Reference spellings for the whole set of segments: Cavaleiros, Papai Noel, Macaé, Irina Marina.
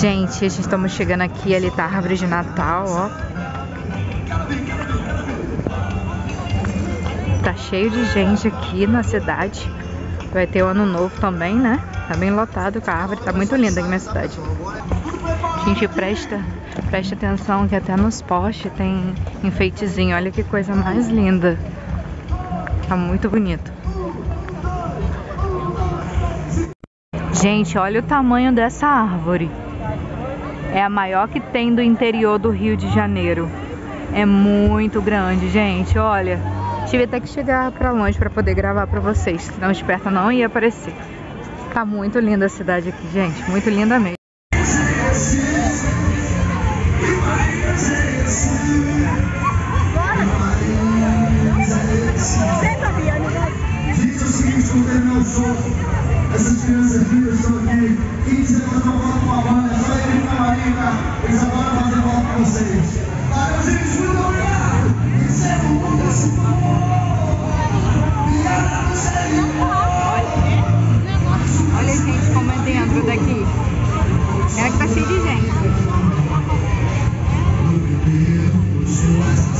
Gente, estamos chegando aqui, ali tá a árvore de Natal, ó. Tá cheio de gente aqui na cidade. Vai ter o Ano Novo também, né? Tá bem lotado com a árvore, tá muito linda aqui na cidade. Gente, presta atenção que até nos postes tem enfeitezinho. Olha que coisa mais linda. Tá muito bonito. Gente, olha o tamanho dessa árvore. É a maior que tem do interior do Rio de Janeiro. É muito grande, gente, olha. Tive até que chegar pra longe pra poder gravar pra vocês, senão esperta não ia aparecer. Tá muito linda a cidade aqui, gente, muito linda mesmo. Essas crianças aqui, eu estou aqui, 15 anos eu volto com a banda, só a Irina Marina, eles agora fazem a volta com vocês. Tá, meus amigos, muito obrigado! Isso é o nosso amor! Obrigado a vocês! Olha, gente, como é dentro daqui. É que tá cheio de gente.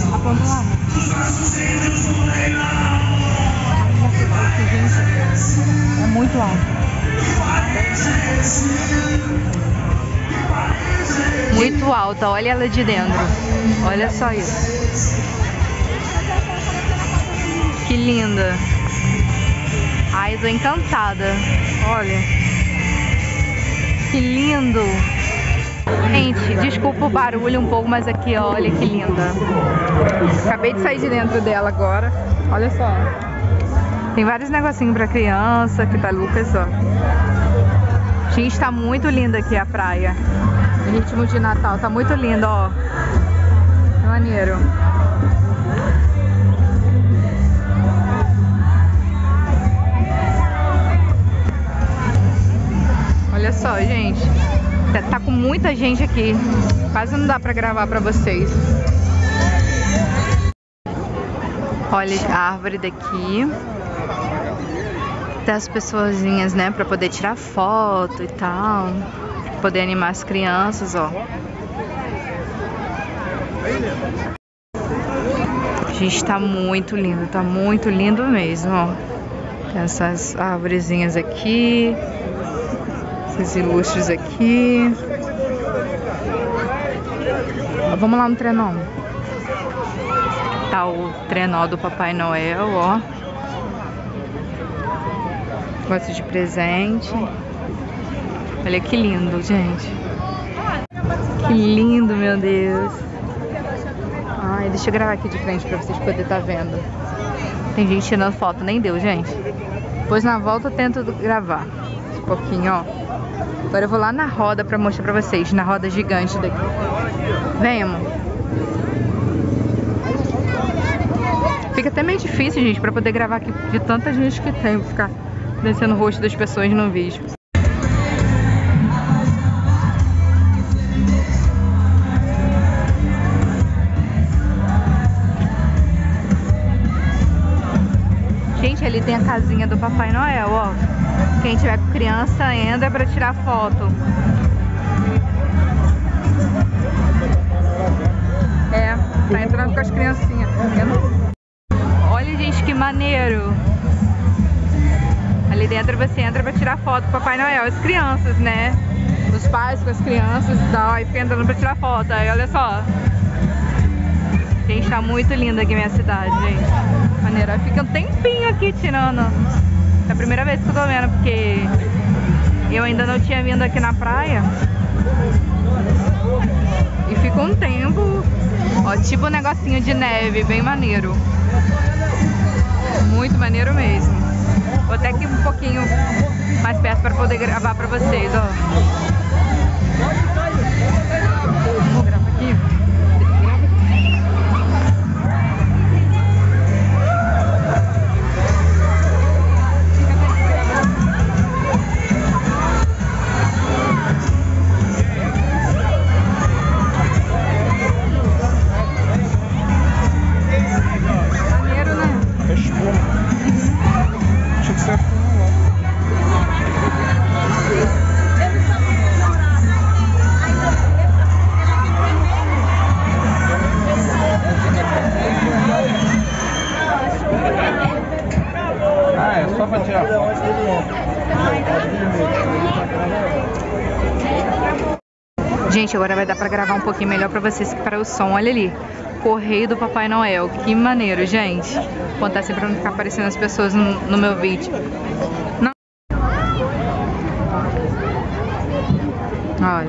Tá bom, vamos lá. É muito alta. Muito alta, olha ela de dentro. Olha só isso. Que linda. Ai, tô encantada. Olha. Que lindo. Gente, desculpa o barulho um pouco, mas aqui, olha que linda. Acabei de sair de dentro dela agora. Olha só. Tem vários negocinhos pra criança, aqui tá Lucas, ó. Gente, tá muito linda aqui a praia. O ritmo de Natal, tá muito lindo, ó. Maneiro. Olha só, gente. Tá com muita gente aqui. Quase não dá pra gravar pra vocês. Olha a árvore daqui. As pessoazinhas, né, pra poder tirar foto e tal, poder animar as crianças, ó. Gente, tá muito lindo mesmo, ó. Tem essas árvorezinhas aqui, esses ilustres aqui. Ó, vamos lá no trenó. Tá o trenó do Papai Noel, ó. Gosto de presente. Olha que lindo, gente. Que lindo, meu Deus. Ai, deixa eu gravar aqui de frente pra vocês poderem estar vendo. Tem gente tirando foto, nem deu, gente. Depois na volta eu tento gravar um pouquinho, ó. Agora eu vou lá na roda pra mostrar pra vocês. Na roda gigante daqui. Vem, amor. Fica até meio difícil, gente, pra poder gravar aqui de tanta gente que tem. Vou ficar descendo o rosto das pessoas no vídeo. Gente, ali tem a casinha do Papai Noel, ó. Quem tiver com criança ainda é pra tirar foto. É, tá entrando com as criancinhas, tá vendo? Olha, gente, que maneiro. Ali dentro você entra pra tirar foto do Papai Noel, as crianças, né? Os pais com as crianças e tal, aí fica entrando pra tirar foto, aí olha só. Gente, tá muito linda aqui minha cidade, gente. Maneira, fica um tempinho aqui tirando. É a primeira vez que eu tô vendo, porque eu ainda não tinha vindo aqui na praia. E fica um tempo, ó, tipo um negocinho de neve, bem maneiro. Muito maneiro mesmo. Vou até aqui um pouquinho mais perto para poder gravar para vocês, ó. Vou gravar aqui. Thank you. Gente, agora vai dar pra gravar um pouquinho melhor pra vocês que para o som. Olha ali, Correio do Papai Noel. Que maneiro, gente. Vou contar assim pra não ficar aparecendo as pessoas no meu vídeo. Não. Olha.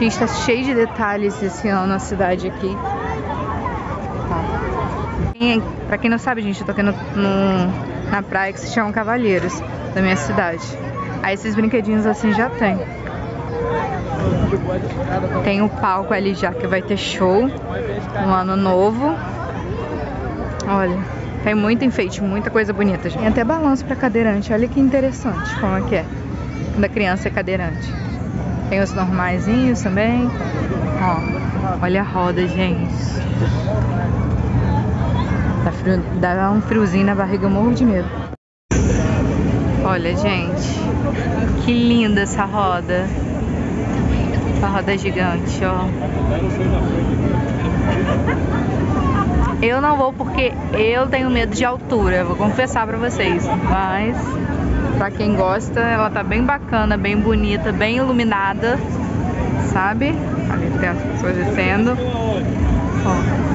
Gente, tá cheio de detalhes esse ano a cidade aqui. Pra quem não sabe, gente, eu tô aqui na praia que se chama Cavaleiros, da minha cidade. Aí esses brinquedinhos assim já tem. Tem o palco ali já, que vai ter show no ano novo. Olha, tem muito enfeite, muita coisa bonita, gente. Tem até balanço pra cadeirante, olha que interessante como é que é. Quando a criança é cadeirante. Tem os normaizinhos também. Ó, olha a roda, gente. Dá um friozinho na barriga, eu morro de medo. Olha, gente, que linda essa roda. Essa roda é gigante, ó. Eu não vou porque eu tenho medo de altura, vou confessar pra vocês. Mas, pra quem gosta, ela tá bem bacana, bem bonita, bem iluminada, sabe? Ali tem as pessoas descendo. Ó.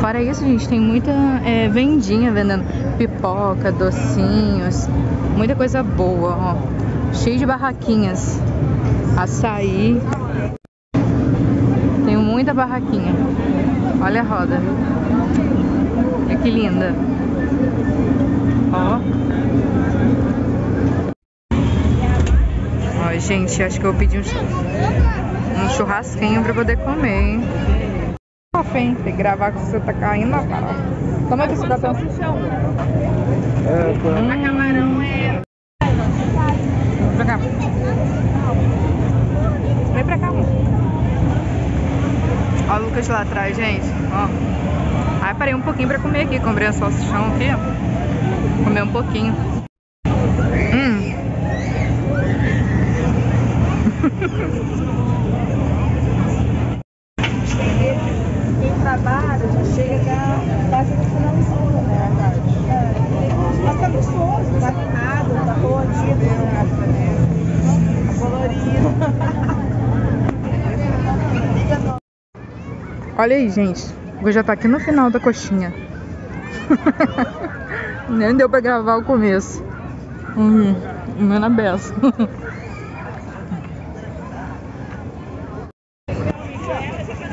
Fora isso, gente, tem muita vendinha vendendo pipoca, docinhos, muita coisa boa, ó. Cheio de barraquinhas. Açaí. Tem muita barraquinha. Olha a roda. Olha que linda. Ó. Ó, gente, acho que eu vou pedir um churrasquinho pra poder comer, hein? Tem que gravar que você tá caindo na cara. Como é que você tá tão... camarão é... Pra cá. Vem pra cá, amor. Olha o Lucas lá atrás, gente. Ó. Aí parei um pouquinho pra comer aqui. Comprei a salsichão aqui, ó. Comer um pouquinho. Olha aí, gente, eu já tá aqui no final da coxinha. Nem deu pra gravar o começo. Não é na beça.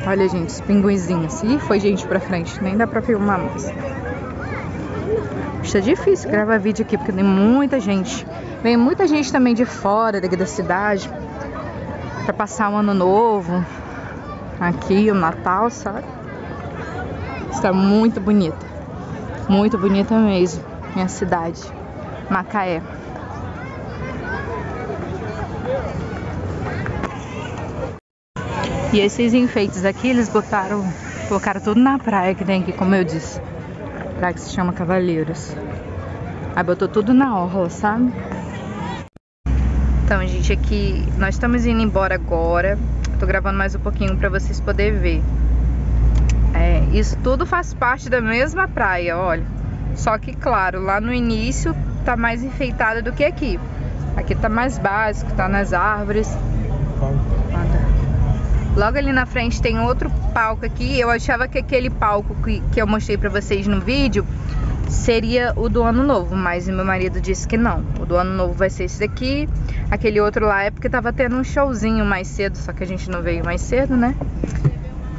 Olha, gente, os pinguinzinhos. Ih, foi gente pra frente, nem dá pra filmar mais. Está difícil gravar vídeo aqui, porque tem muita gente. Vem muita gente também de fora, daqui da cidade, pra passar o ano novo. Aqui o Natal, sabe? Está muito bonita mesmo. Minha cidade, Macaé. E esses enfeites aqui, eles colocaram tudo na praia que tem aqui, como eu disse. Praia que se chama Cavaleiros. Aí botou tudo na orla, sabe? Então, gente, aqui nós estamos indo embora agora. Tô gravando mais um pouquinho pra vocês poderem ver. É, isso tudo faz parte da mesma praia, olha. Só que, claro, lá no início tá mais enfeitada do que aqui. Aqui tá mais básico, tá nas árvores. Logo ali na frente tem outro palco aqui. Eu achava que aquele palco que eu mostrei pra vocês no vídeo seria o do ano novo, mas meu marido disse que não. O do ano novo vai ser esse daqui. Aquele outro lá é porque tava tendo um showzinho mais cedo, só que a gente não veio mais cedo, né?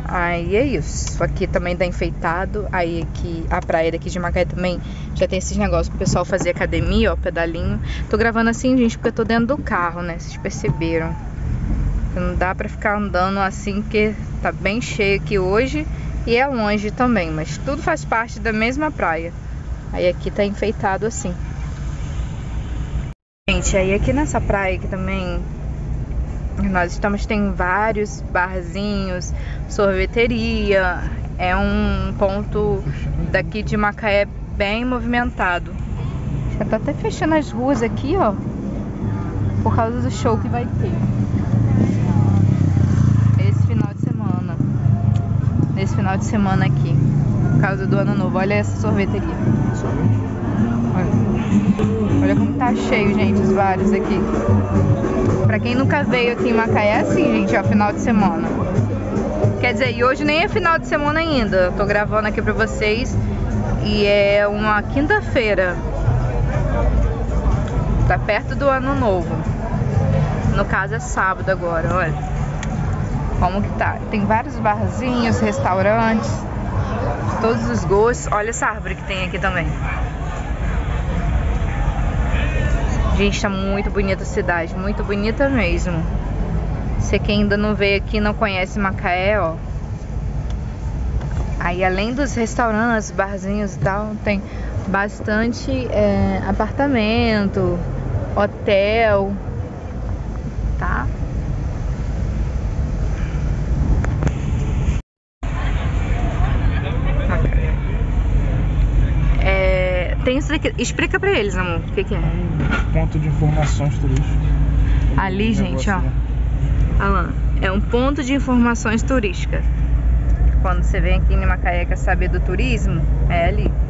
Aí é isso. Aqui também tá enfeitado. Aí aqui, a praia daqui de Macaé também já tem esses negócios pro pessoal fazer academia, ó, pedalinho. Tô gravando assim, gente, porque eu tô dentro do carro, né? Vocês perceberam. Não dá pra ficar andando assim, porque tá bem cheio aqui hoje. E é longe também, mas tudo faz parte da mesma praia. Aí aqui tá enfeitado assim. Gente, aí aqui nessa praia aqui também nós estamos, tem vários barzinhos, sorveteria. É um ponto daqui de Macaé bem movimentado. Já tá até fechando as ruas aqui, ó, por causa do show que vai ter esse final de semana aqui. por causa do ano novo. Olha essa sorveteria. Olha. Olha como tá cheio, gente, os bares aqui. Pra quem nunca veio aqui em Macaé, é assim, gente, ó, final de semana. Quer dizer, e hoje nem é final de semana ainda. Eu tô gravando aqui pra vocês e é uma quinta-feira. Tá perto do ano novo. No caso é sábado agora, olha. Como que tá? Tem vários barzinhos, restaurantes, todos os gostos. Olha essa árvore que tem aqui também. Gente, tá muito bonita a cidade, muito bonita mesmo. Você que ainda não veio aqui, não conhece Macaé, ó. Aí além dos restaurantes, barzinhos e tal, tem bastante apartamento, hotel, tá? Tem isso daqui. Explica pra eles, amor, o que que é? Um ponto de informações turísticas. Ali, gente, ó. Olha lá, é um ponto de informações turísticas. Quando você vem aqui em Macaé, quer saber do turismo, é ali.